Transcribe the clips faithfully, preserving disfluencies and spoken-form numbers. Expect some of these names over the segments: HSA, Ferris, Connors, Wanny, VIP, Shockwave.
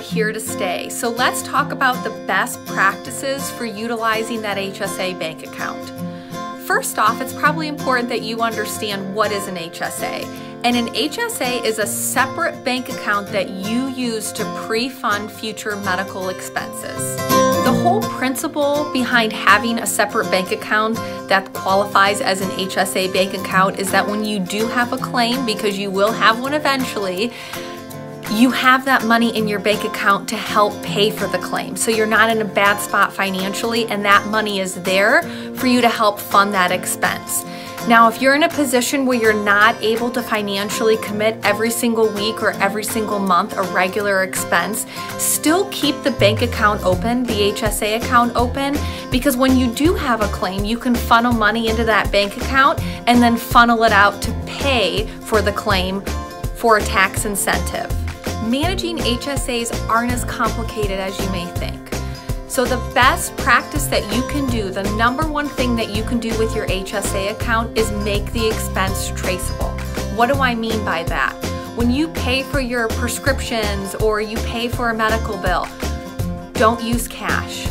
here to stay. So let's talk about the best practices for utilizing that H S A bank account. First off, it's probably important that you understand what is an H S A. And an H S A is a separate bank account that you use to pre-fund future medical expenses. The whole principle behind having a separate bank account that qualifies as an H S A bank account is that when you do have a claim, because you will have one eventually, you have that money in your bank account to help pay for the claim. So you're not in a bad spot financially, and that money is there for you to help fund that expense. Now, if you're in a position where you're not able to financially commit every single week or every single month a regular expense, still keep the bank account open, the H S A account open, because when you do have a claim, you can funnel money into that bank account and then funnel it out to pay for the claim for a tax incentive. Managing H S As aren't as complicated as you may think. So the best practice that you can do, the number one thing that you can do with your H S A account is make the expense traceable. What do I mean by that? When you pay for your prescriptions or you pay for a medical bill, don't use cash.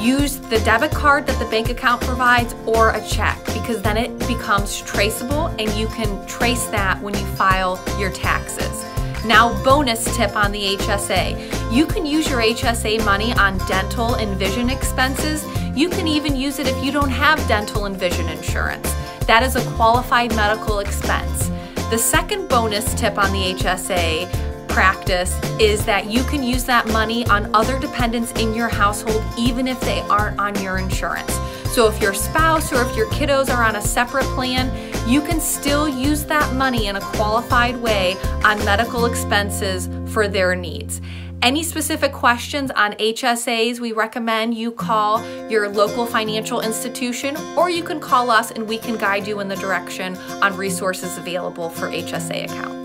Use the debit card that the bank account provides or a check, because then it becomes traceable and you can trace that when you file your taxes. Now, bonus tip on the H S A. You can use your H S A money on dental and vision expenses. You can even use it if you don't have dental and vision insurance. That is a qualified medical expense. The second bonus tip on the H S A practice is that you can use that money on other dependents in your household, even if they aren't on your insurance. So if your spouse or if your kiddos are on a separate plan, you can still use that money in a qualified way on medical expenses for their needs. Any specific questions on H S As, we recommend you call your local financial institution, or you can call us and we can guide you in the direction on resources available for H S A accounts.